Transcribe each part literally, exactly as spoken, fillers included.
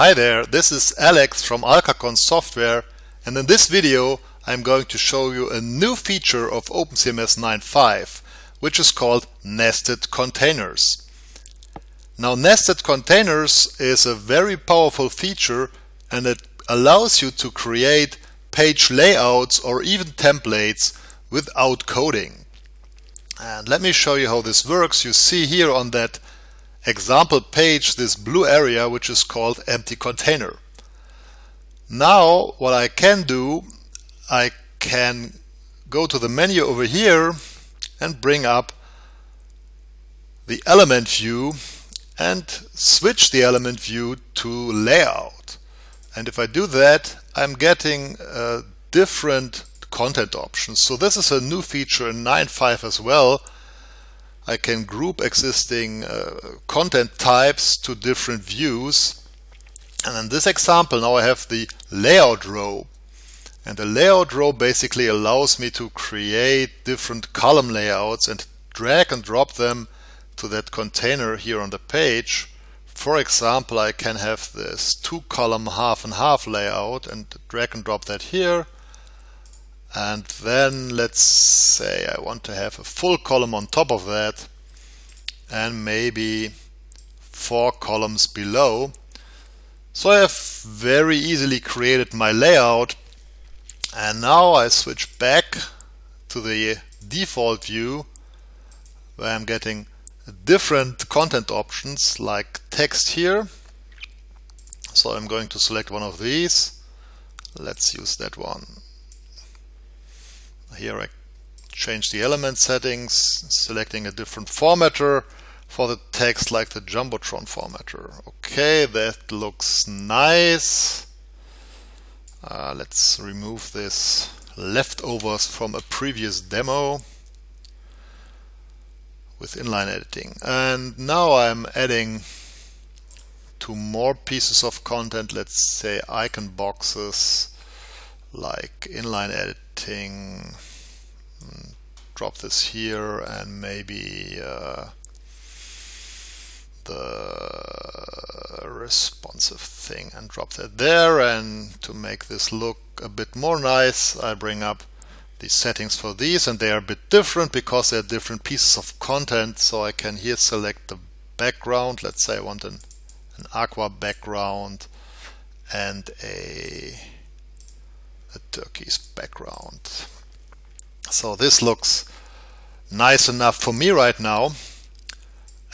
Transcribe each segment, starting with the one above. Hi there, this is Alex from Alkacon Software, and in this video I'm going to show you a new feature of OpenCms nine point five, which is called nested containers. Now, nested containers is a very powerful feature, and it allows you to create page layouts or even templates without coding. And let me show you how this works. You see here on that example page this blue area which is called empty container. Now what I can do, I can go to the menu over here and bring up the element view and switch the element view to layout. And if I do that, I'm getting uh, different content options. So this is a new feature in nine point five as well. I can group existing uh, content types to different views, and in this example now I have the layout row, and the layout row basically allows me to create different column layouts and drag and drop them to that container here on the page. For example, I can have this two column half and half layout and drag and drop that here. And then let's say I want to have a full column on top of that and maybe four columns below. So I have very easily created my layout, and now I switch back to the default view where I'm getting different content options like text here. So I'm going to select one of these. Let's use that one. Here I change the element settings, selecting a different formatter for the text like the Jumbotron formatter. Okay, that looks nice. Uh, let's remove this leftovers from a previous demo with inline editing. And now I'm adding two more pieces of content, let's say icon boxes like inline edit. Drop this here, and maybe uh, the responsive thing, and drop that there. And to make this look a bit more nice, I bring up the settings for these, and they are a bit different because they're different pieces of content. So I can here select the background. Let's say I want an, an aqua background and a a turquoise background. So this looks nice enough for me right now.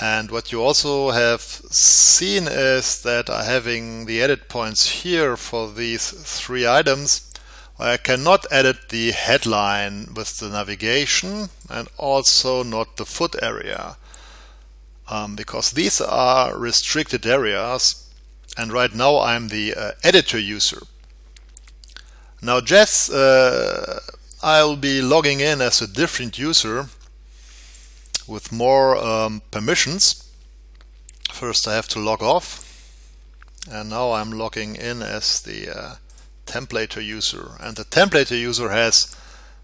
And what you also have seen is that I'm having the edit points here for these three items. I cannot edit the headline with the navigation, and also not the foot area, um, because these are restricted areas, and right now I'm the uh, editor user. Now, Jess, uh, I'll be logging in as a different user with more um, permissions. First, I have to log off, and now I'm logging in as the uh, templater user. And the templater user has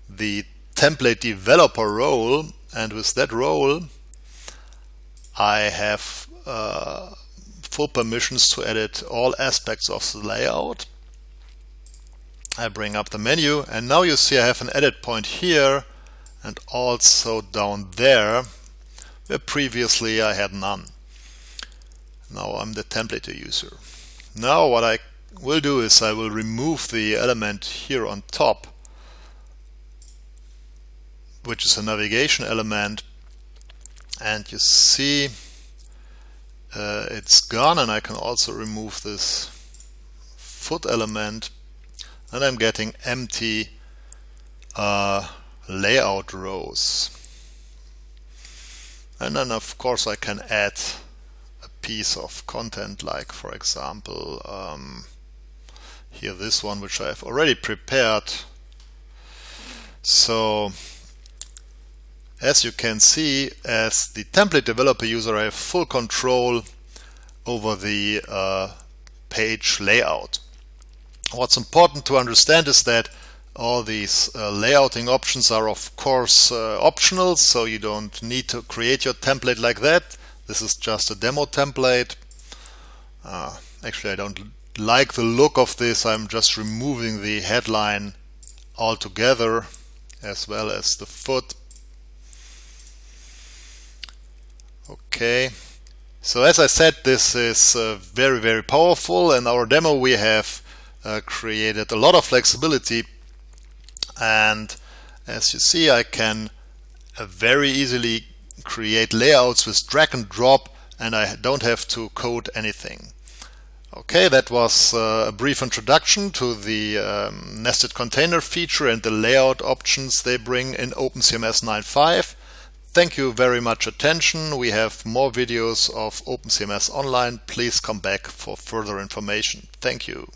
the template developer role, and with that role, I have uh, full permissions to edit all aspects of the layout. I bring up the menu, and now you see I have an edit point here and also down there, where previously I had none. Now I'm the templater user. Now what I will do is I will remove the element here on top, which is a navigation element, and you see uh, it's gone, and I can also remove this foot element. And I'm getting empty uh, layout rows. And then of course I can add a piece of content, like for example um, here this one which I have already prepared. So as you can see, as the template developer user, I have full control over the uh, page layout. What's important to understand is that all these uh, layouting options are of course uh, optional, so you don't need to create your template like that. This is just a demo template. Uh, Actually, I don't like the look of this. I'm just removing the headline altogether, as well as the foot. Okay, so as I said, this is uh, very, very powerful. In our demo, we have uh, created a lot of flexibility. And as you see, I can uh, very easily create layouts with drag and drop, and I don't have to code anything. Okay, that was uh, a brief introduction to the um, nested container feature and the layout options they bring in OpenCms nine point five. Thank you very much for your attention. We have more videos of OpenCms online. Please come back for further information. Thank you.